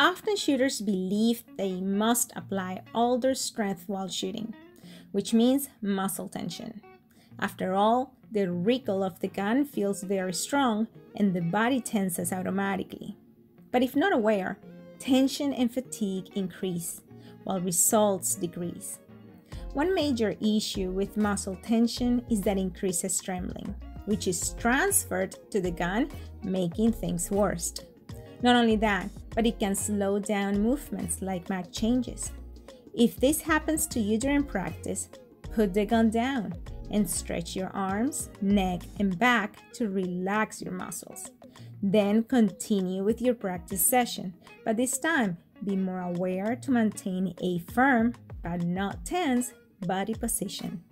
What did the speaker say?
Often shooters believe they must apply all their strength while shooting, which means muscle tension. After all, the recoil of the gun feels very strong and the body tenses automatically. But if not aware, tension and fatigue increase, while results decrease. One major issue with muscle tension is that increases trembling, which is transferred to the gun, making things worse. Not only that, but it can slow down movements like mag changes. If this happens to you during practice, put the gun down and stretch your arms, neck, and back to relax your muscles. Then continue with your practice session, but this time be more aware to maintain a firm but not tense body position.